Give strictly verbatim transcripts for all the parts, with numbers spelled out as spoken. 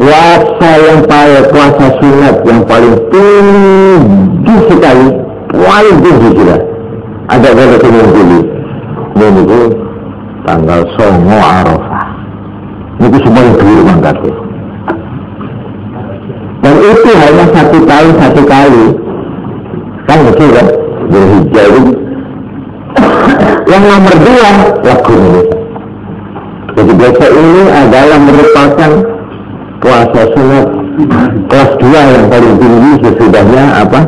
puasa yang paling puasa sunat yang paling tinggi sekali, paling tinggi sudah. Ada berapa yang tinggi? Ini tu tanggal Songo Arofah. Ini semua yang keliru mangkat. Dan itu hanya satu tahun satu kali. Kan betul kan? Berhijjah itu. Yang nomor dua lagu ini. Jadi biasa ini adalah merupakan puasa sunat kelas dua yang paling tinggi sesudahnya apa?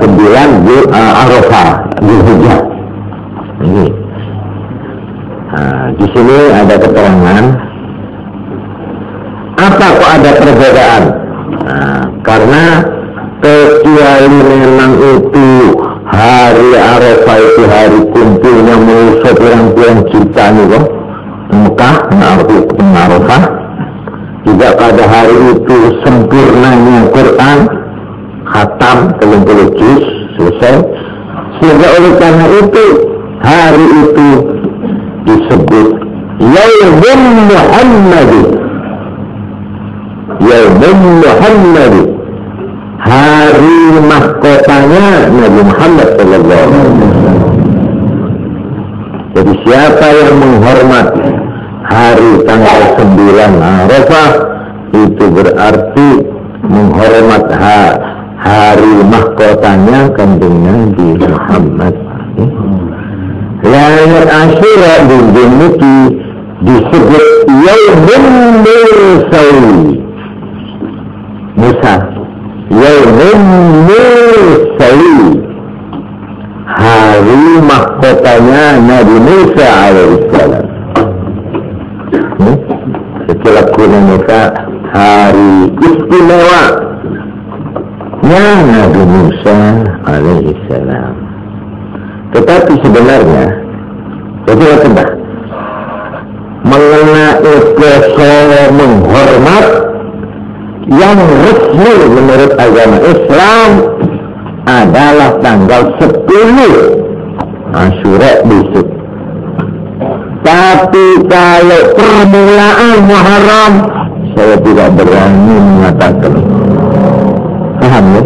Sembilan Arafah Zulhijjah. Ini. Nah, di sini ada keterangan. Apa kok ada perbedaan? Nah, karena kecuali memang itu hari Arafah itu hari kumpulnya manusia orang-orang cinta nih kok. Mekah, Arafah. Juga pada hari itu sempurnanya Quran khatam tiga puluh juz selesai. Sehingga oleh karena itu hari itu disebut Yaumul Muhammadi. Yaumul Muhammadi, hari mahkotanya Nabi Muhammad sallallahu alaihi wasallam. Jadi siapa yang menghormati hari tanggal sembilan Arafah itu berarti menghormat hari mahkotanya kanjeng Nabi Muhammad. Lainat Asyura binti disebut Yaumul Mursawi Musa, Yaumul Mursawi, hari mahkotanya Nabi Musa alaihissalam. Setelah kuno Musa, hari istimewanya Nabi Musa alaihissalam. Tetapi sebenarnya, betul tidak? Mengenai kesombongan menghormat yang resmi menurut agama Islam adalah tanggal sepuluh Asyura besok. Tapi kalau permulaan Muharram, saya tidak berani mengatakan. Paham ya?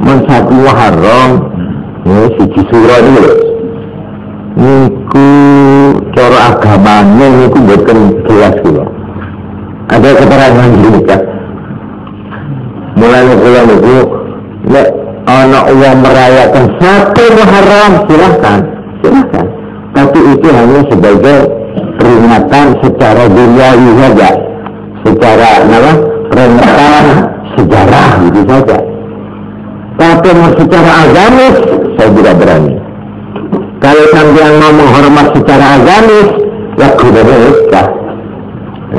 Mensatu Muharram ya, siji sura ini niku cara agamanya niku mboten jelas kula. Ada keterangan juga. Mulane kula niku nek ana wong merayakan satu Muharram silahkan, silahkan. Tapi itu hanya sebagai peringatan secara duniawi saja. Secara apa? Peringatan sejarah itu saja. Tapi secara agamis saya tidak berani. Kalau sampean mau menghormat secara agamis, ya gunanya nikah.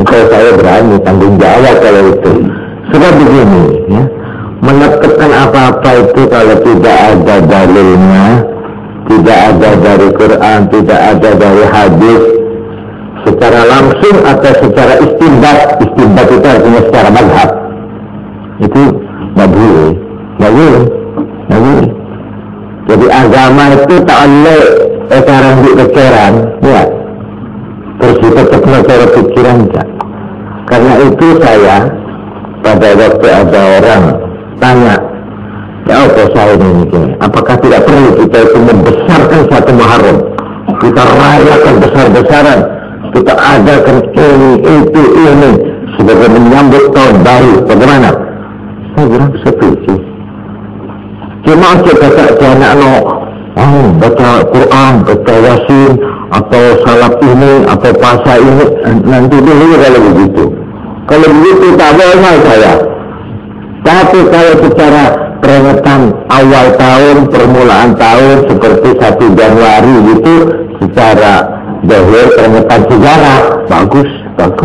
Kalau saya berani tanggung jawab kalau itu. Sebab begini, ya, menetapkan apa-apa itu kalau tidak ada dalilnya, tidak ada dari Quran, tidak ada dari hadis, secara langsung atau secara istinbat, istinbat itu artinya secara mazhab, itu mabul. Bagus, bagus. Jadi agama itu tak oleh ekaran di kekeran, ya. Terus ditetapkan cara pikiran, tak. Karena itu saya pada waktu ada orang tanya, ya apa saya ini? Apakah tidak perlu kita itu membesarkan satu Muharram? Kita rayakan besar-besaran, kita adakan ini, itu, ini sebagai menyambut tahun baru. Bagaimana? Saya bilang setuju. Cuma aja baca anak no, oh, baca Quran, baca Yasin, atau salat ini, atau puasa ini, nanti dulu kalau begitu. Kalau begitu tak boleh saya. Tapi kalau secara peringatan awal tahun, permulaan tahun seperti satu Januari gitu, secara dahulu peringatan sejarah bagus, bagus.